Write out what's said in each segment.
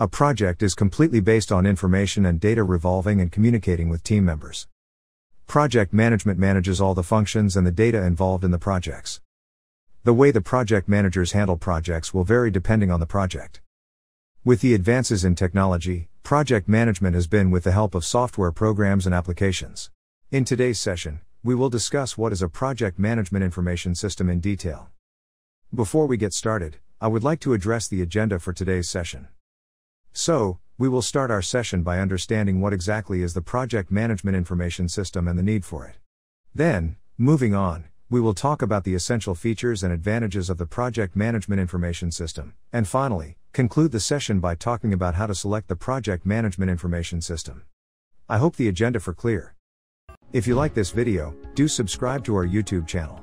A project is completely based on information and data revolving and communicating with team members. Project management manages all the functions and the data involved in the projects. The way the project managers handle projects will vary depending on the project. With the advances in technology, project management has been with the help of software programs and applications. In today's session, we will discuss what is a project management information system in detail. Before we get started, I would like to address the agenda for today's session. So, we will start our session by understanding what exactly is the project management information system and the need for it. Then, moving on, we will talk about the essential features and advantages of the project management information system, and finally, conclude the session by talking about how to select the project management information system. I hope the agenda for clear. If you like this video, do subscribe to our YouTube channel.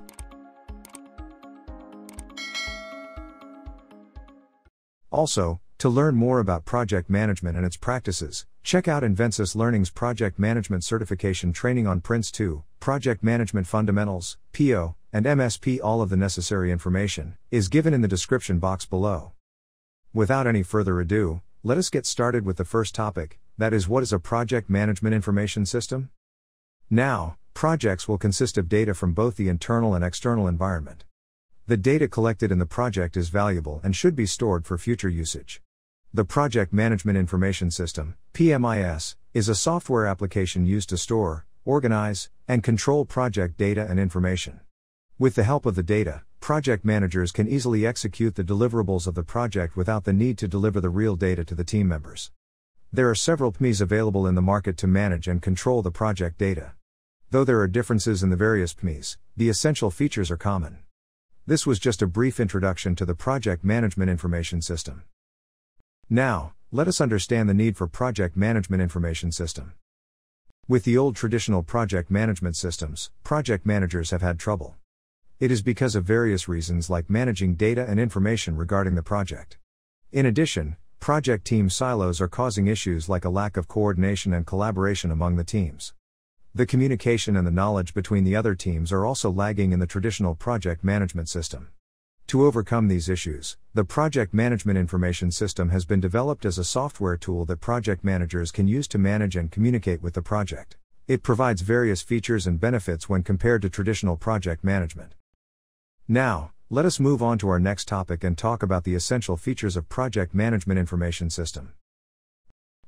Also, to learn more about project management and its practices, check out Invensis Learning's Project Management Certification Training on PRINCE2, Project Management Fundamentals, PO, and MSP. All of the necessary information is given in the description box below. Without any further ado, let us get started with the first topic, that is, what is a project management information system? Now, projects will consist of data from both the internal and external environment. The data collected in the project is valuable and should be stored for future usage. The Project Management Information System, PMIS, is a software application used to store, organize, and control project data and information. With the help of the data, project managers can easily execute the deliverables of the project without the need to deliver the real data to the team members. There are several PMIs available in the market to manage and control the project data. Though there are differences in the various PMIs, the essential features are common. This was just a brief introduction to the Project Management Information System. Now, let us understand the need for Project Management Information System. With the old traditional project management systems, project managers have had trouble. It is because of various reasons like managing data and information regarding the project. In addition, project team silos are causing issues like a lack of coordination and collaboration among the teams. The communication and the knowledge between the other teams are also lagging in the traditional project management system. To overcome these issues, the Project Management Information System has been developed as a software tool that project managers can use to manage and communicate with the project. It provides various features and benefits when compared to traditional project management. Now, let us move on to our next topic and talk about the essential features of Project Management Information System.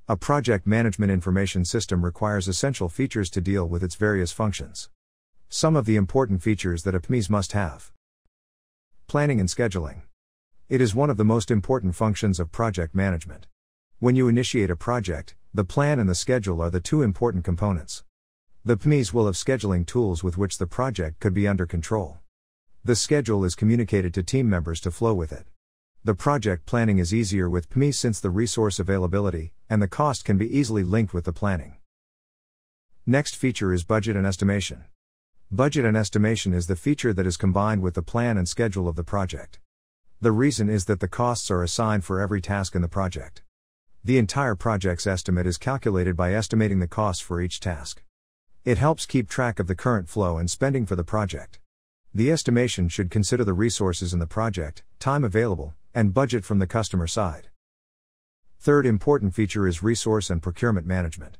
A project management information system requires essential features to deal with its various functions. Some of the important features that a PMIS must have. Planning and scheduling. It is one of the most important functions of project management. When you initiate a project, the plan and the schedule are the two important components. The PMIS will have scheduling tools with which the project could be under control. The schedule is communicated to team members to flow with it. The project planning is easier with PMIS since the resource availability and the cost can be easily linked with the planning. Next feature is budget and estimation. Budget and estimation is the feature that is combined with the plan and schedule of the project. The reason is that the costs are assigned for every task in the project. The entire project's estimate is calculated by estimating the costs for each task. It helps keep track of the current flow and spending for the project. The estimation should consider the resources in the project, time available, and budget from the customer side. Third important feature is resource and procurement management.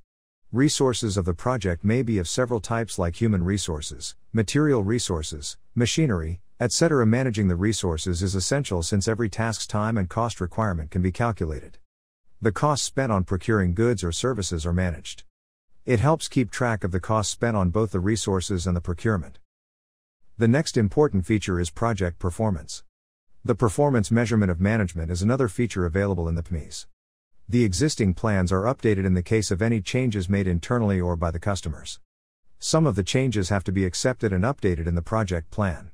Resources of the project may be of several types like human resources, material resources, machinery, etc. Managing the resources is essential since every task's time and cost requirement can be calculated. The costs spent on procuring goods or services are managed. It helps keep track of the costs spent on both the resources and the procurement. The next important feature is project performance. The performance measurement of management is another feature available in the PMIS. The existing plans are updated in the case of any changes made internally or by the customers. Some of the changes have to be accepted and updated in the project plan.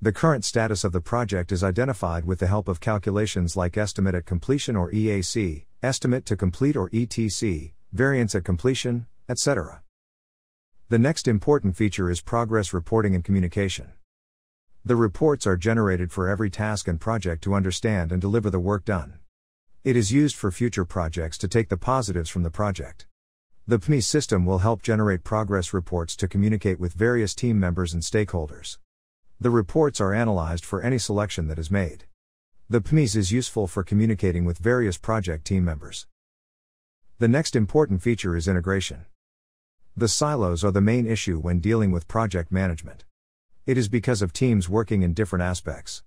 The current status of the project is identified with the help of calculations like estimate at completion or EAC, estimate to complete or ETC, variance at completion, etc. The next important feature is progress reporting and communication. The reports are generated for every task and project to understand and deliver the work done. It is used for future projects to take the positives from the project. The PMIS system will help generate progress reports to communicate with various team members and stakeholders. The reports are analyzed for any selection that is made. The PMIS is useful for communicating with various project team members. The next important feature is integration. The silos are the main issue when dealing with project management. It is because of teams working in different aspects.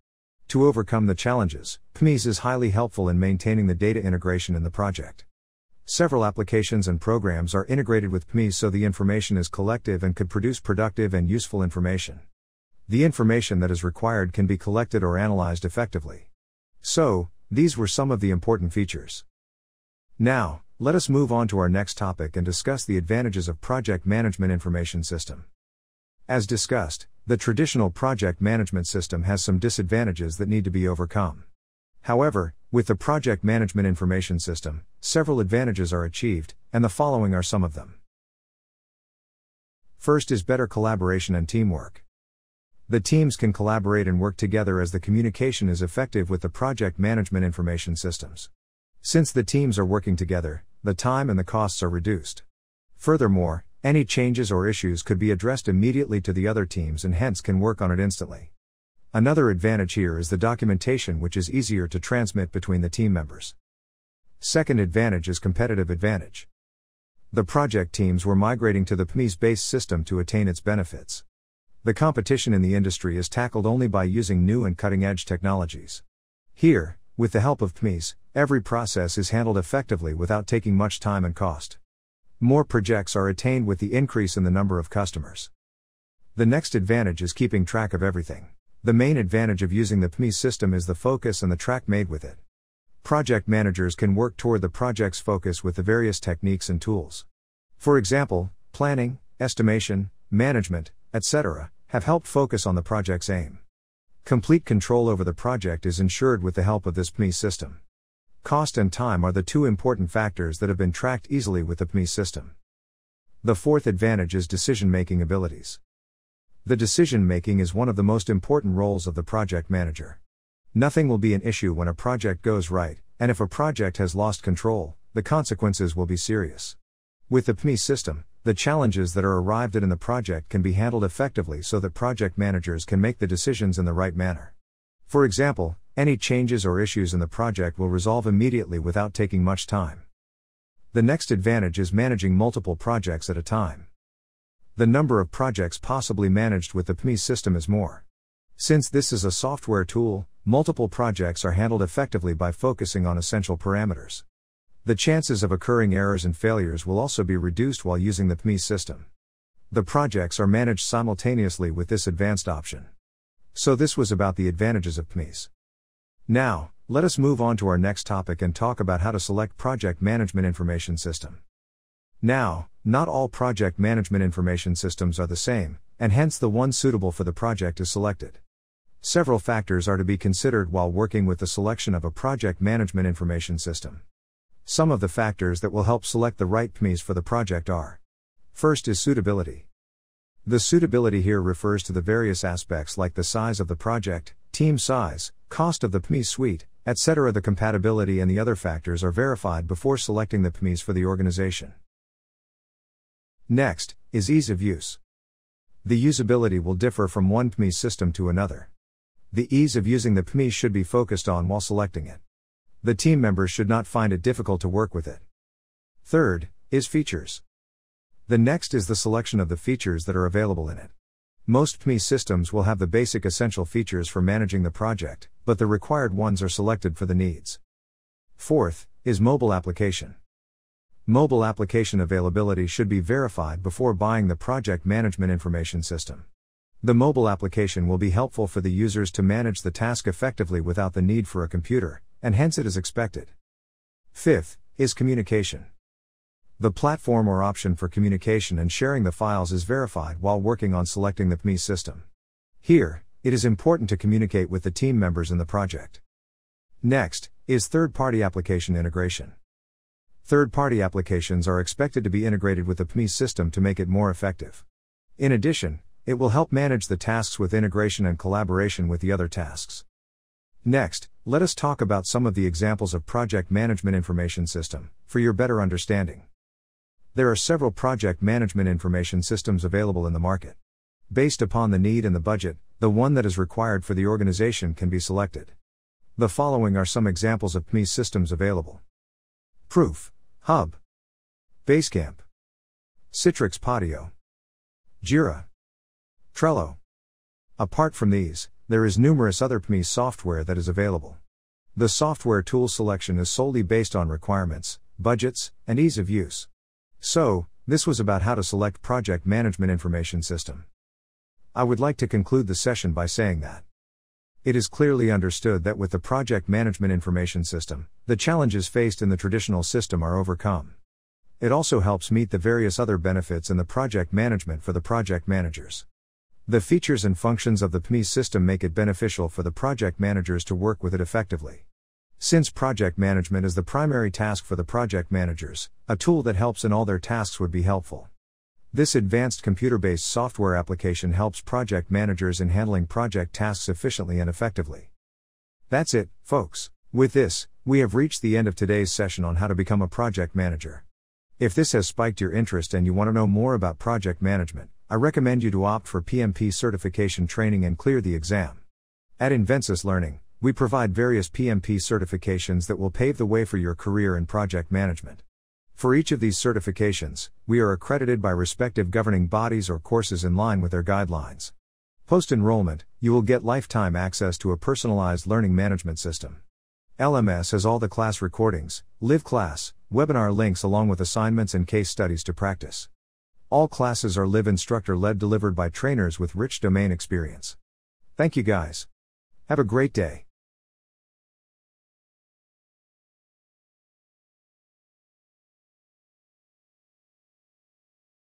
To overcome the challenges, PMIS is highly helpful in maintaining the data integration in the project. Several applications and programs are integrated with PMIS so the information is collective and could produce productive and useful information. The information that is required can be collected or analyzed effectively. So, these were some of the important features. Now, let us move on to our next topic and discuss the advantages of Project Management Information System. As discussed, the traditional project management system has some disadvantages that need to be overcome. However, with the Project Management Information System, several advantages are achieved, and the following are some of them. First is better collaboration and teamwork. The teams can collaborate and work together as the communication is effective with the Project Management Information Systems. Since the teams are working together, the time and the costs are reduced. Furthermore, any changes or issues could be addressed immediately to the other teams and hence can work on it instantly. Another advantage here is the documentation, which is easier to transmit between the team members. Second advantage is competitive advantage. The project teams were migrating to the PMIS-based system to attain its benefits. The competition in the industry is tackled only by using new and cutting-edge technologies. Here, with the help of PMIS, every process is handled effectively without taking much time and cost. More projects are attained with the increase in the number of customers. The next advantage is keeping track of everything. The main advantage of using the PMIS system is the focus and the track made with it. Project managers can work toward the project's focus with the various techniques and tools. For example, planning, estimation, management, etc., have helped focus on the project's aim. Complete control over the project is ensured with the help of this PMIS system. Cost and time are the two important factors that have been tracked easily with the PMIS system. The fourth advantage is decision-making abilities. The decision-making is one of the most important roles of the project manager. Nothing will be an issue when a project goes right, and if a project has lost control, the consequences will be serious. With the PMIS system, the challenges that are arrived at in the project can be handled effectively so that project managers can make the decisions in the right manner. For example, any changes or issues in the project will resolve immediately without taking much time. The next advantage is managing multiple projects at a time. The number of projects possibly managed with the PMIS system is more. Since this is a software tool, multiple projects are handled effectively by focusing on essential parameters. The chances of occurring errors and failures will also be reduced while using the PMIS system. The projects are managed simultaneously with this advanced option. So this was about the advantages of PMIS. Now, let us move on to our next topic and talk about how to select Project Management Information System. Now, not all project management information systems are the same, and hence the one suitable for the project is selected. Several factors are to be considered while working with the selection of a project management information system. Some of the factors that will help select the right PMIS for the project are: first is suitability. The suitability here refers to the various aspects like the size of the project, team size, cost of the PMIS suite, etc. The compatibility and the other factors are verified before selecting the PMIS for the organization. Next is ease of use. The usability will differ from one PMIS system to another. The ease of using the PMIS should be focused on while selecting it. The team members should not find it difficult to work with it. Third is features. The next is the selection of the features that are available in it. Most PMIS systems will have the basic essential features for managing the project, but the required ones are selected for the needs. Fourth is mobile application. Mobile application availability should be verified before buying the project management information system. The mobile application will be helpful for the users to manage the task effectively without the need for a computer, and hence it is expected. Fifth is communication. The platform or option for communication and sharing the files is verified while working on selecting the PMIS system. Here, it is important to communicate with the team members in the project. Next is third-party application integration. Third-party applications are expected to be integrated with the PMIS system to make it more effective. In addition, it will help manage the tasks with integration and collaboration with the other tasks. Next, let us talk about some of the examples of Project Management Information System, for your better understanding. There are several project management information systems available in the market. Based upon the need and the budget, the one that is required for the organization can be selected. The following are some examples of PMIS systems available: ProofHub, Basecamp, Citrix Podio, Jira, Trello. Apart from these, there is numerous other PMIS software that is available. The software tool selection is solely based on requirements, budgets, and ease of use. So, this was about how to select project management information system. I would like to conclude the session by saying that it is clearly understood that with the project management information system, the challenges faced in the traditional system are overcome. It also helps meet the various other benefits in the project management for the project managers. The features and functions of the PMIS system make it beneficial for the project managers to work with it effectively. Since project management is the primary task for the project managers, a tool that helps in all their tasks would be helpful. This advanced computer-based software application helps project managers in handling project tasks efficiently and effectively. That's it, folks. With this, we have reached the end of today's session on how to become a project manager. If this has spiked your interest and you want to know more about project management, I recommend you to opt for PMP certification training and clear the exam. At Invensis Learning, we provide various PMP certifications that will pave the way for your career in project management. For each of these certifications, we are accredited by respective governing bodies or courses in line with their guidelines. Post-enrollment, you will get lifetime access to a personalized learning management system. LMS has all the class recordings, live class, webinar links along with assignments and case studies to practice. All classes are live instructor-led, delivered by trainers with rich domain experience. Thank you guys. Have a great day.